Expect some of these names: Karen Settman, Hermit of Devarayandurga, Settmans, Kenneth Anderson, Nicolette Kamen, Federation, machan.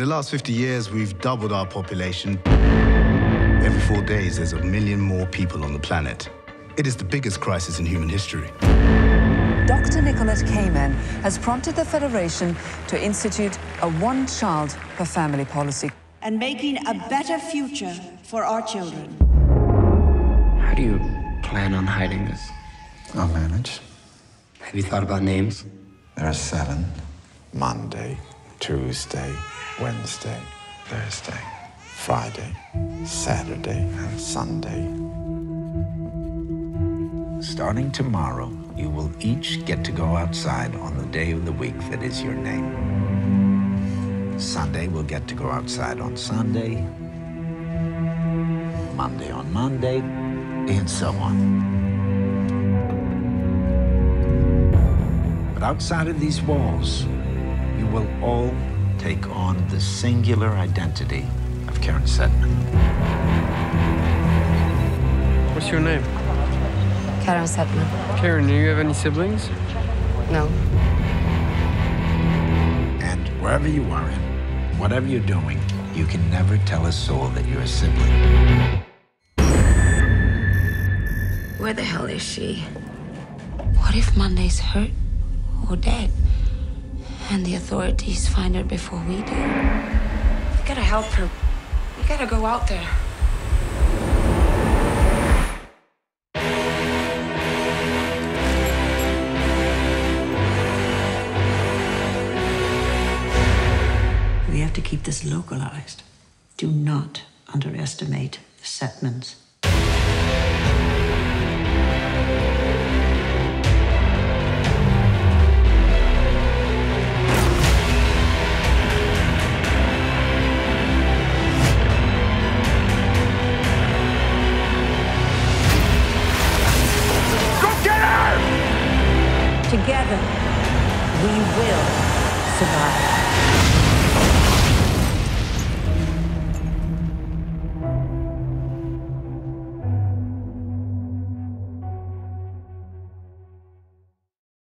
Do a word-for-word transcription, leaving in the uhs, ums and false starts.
In the last fifty years, we've doubled our population. Every four days, there's a million more people on the planet. It is the biggest crisis in human history. Doctor Nicolette Kamen has prompted the Federation to institute a one-child-per-family policy. And making a better future for our children. How do you plan on hiding this? I'll manage. Have you thought about names? There are seven. Monday, Tuesday, Wednesday, Thursday, Friday, Saturday, and Sunday. Starting tomorrow, you will each get to go outside on the day of the week that is your name. Sunday, we'll get to go outside on Sunday, Monday on Monday, and so on. Outside of these walls, you will all take on the singular identity of Karen Settman. What's your name? Karen Settman. Karen, do you have any siblings? No. And wherever you are in, whatever you're doing, you can never tell a soul that you're a sibling. Where the hell is she? What if Monday's hurt? Or dead, and the authorities find her before we do. We gotta help her. We gotta go out there. We have to keep this localized. Do not underestimate the Settmans. Together, we will survive.